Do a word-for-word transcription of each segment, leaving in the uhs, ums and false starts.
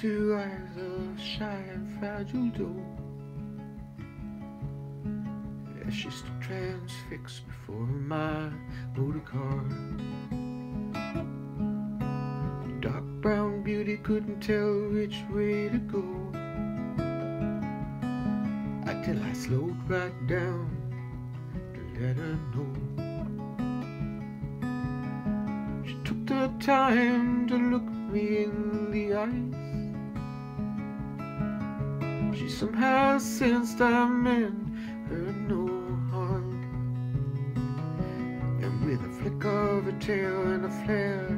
Two eyes of shy and fragile doe, as she stood transfixed before my motor car. The dark brown beauty couldn't tell which way to go until I slowed right down to let her know. She took the time to look me in the eyes. She somehow sensed I meant her no harm, and with a flick of her tail and a flare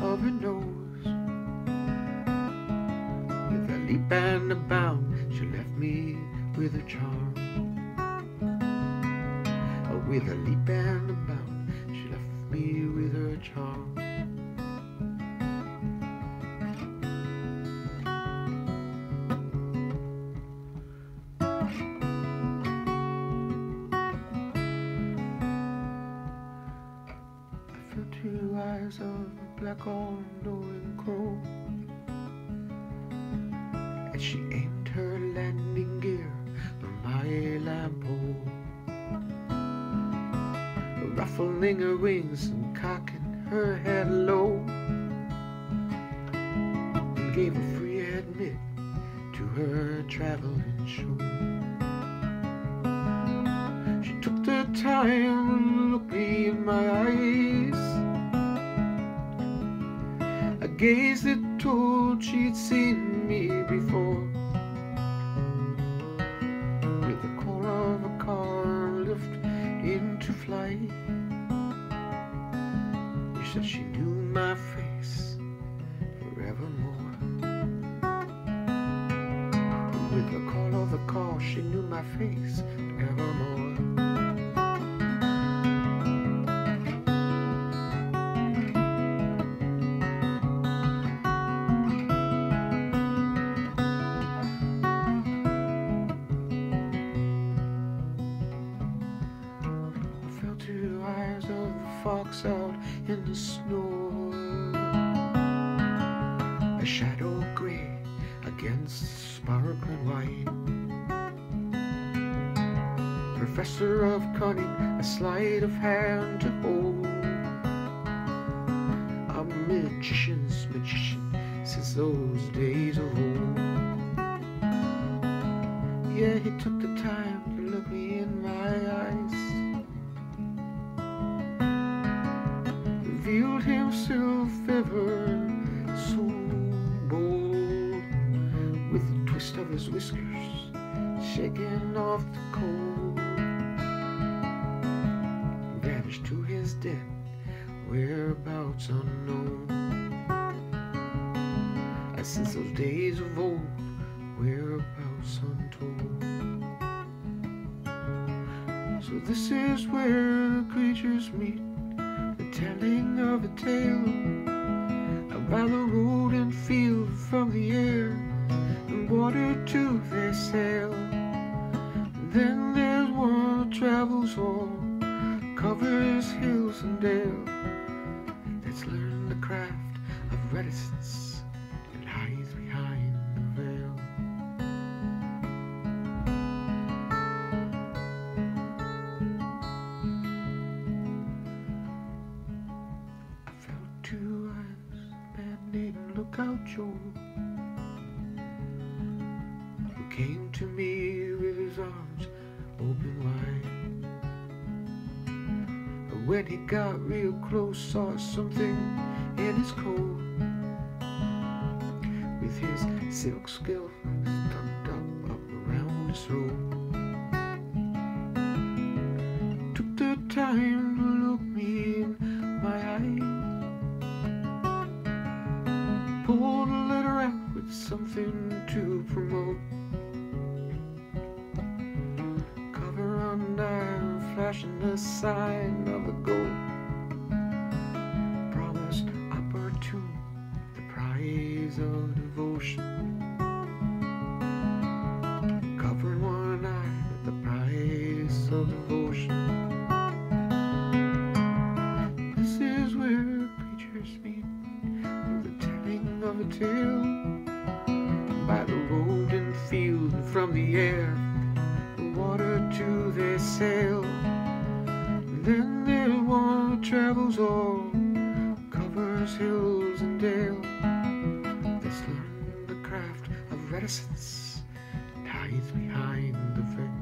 of her nose, with a leap and a bound, she left me with a charm. Oh, with a leap and a bound, she left me with her charm. Two eyes of a black on knowing crow, and she aimed her landing gear for my lamp pole, ruffling her wings and cocking her head low, and gave a free admit to her traveling show. She took the time and looked me in my eyes. Gaze that told she'd seen me before, with the call of a car lift into flight. She said she knew my face forevermore. With the call of a car, she knew my face forevermore. Two eyes of a fox out in the snow, a shadow gray against sparkling white. Professor of cunning, a sleight of hand to hold, a magician's magician since those days of old. Yeah, he took the time to look me in my eyes, revealed himself ever so bold, with a twist of his whiskers, shaking off the cold, vanished to his den, whereabouts unknown. And since those days of old, whereabouts untold. So this is where creatures meet, telling of a tale about the road and field, from the air and water to their sail. And then there's one that travels all, covers hills and dales, that's learned the craft of reticence and hides behind the veil. Two eyes, man named Lookout Joe, who came to me with his arms open wide. But when he got real close, saw something in his coat, with his silk scales tucked up, up around his throat. Took the time to look me in my eyes, pulled a letter out with something to promote, cover on iron flashing the sign of the goat, promised opportune the prize of devotion, covered one eye with the prize of devotion. This is where creatures meet, of a tale there's hills and dales. This learned the craft of reticence, and hides behind the veil.